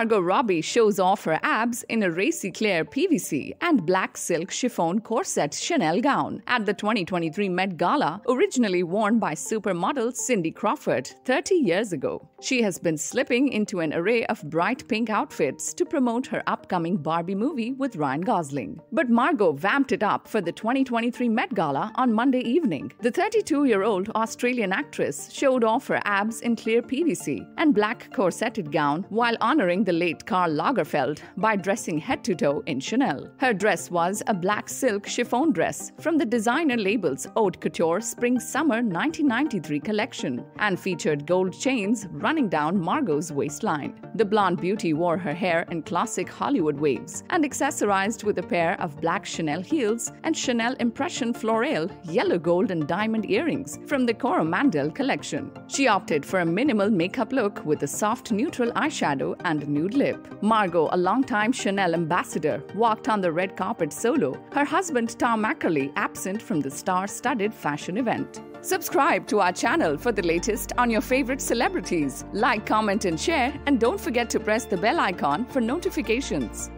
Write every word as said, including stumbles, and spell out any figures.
Margot Robbie shows off her abs in a racy clear P V C and black silk chiffon corset Chanel gown at the twenty twenty-three Met Gala, originally worn by supermodel Cindy Crawford thirty years ago. She has been slipping into an array of bright pink outfits to promote her upcoming Barbie movie with Ryan Gosling. But Margot vamped it up for the twenty twenty-three Met Gala on Monday evening. The thirty-two-year-old Australian actress showed off her abs in clear P V C and black corseted gown while honoring the late Karl Lagerfeld by dressing head-to-toe in Chanel. Her dress was a black silk chiffon dress from the designer label's haute couture spring-summer nineteen ninety-three collection and featured gold chains running down Margot's waistline. The blonde beauty wore her hair in classic Hollywood waves and accessorized with a pair of black Chanel heels and Chanel Impression Floral yellow, gold and diamond earrings from the Coromandel collection. She opted for a minimal makeup look with a soft neutral eyeshadow and nude lip. Margot, a longtime Chanel ambassador, walked on the red carpet solo, her husband Tom Ackerley absent from the star-studded fashion event. Subscribe to our channel for the latest on your favorite celebrities. Like, comment and share, and don't forget to press the bell icon for notifications.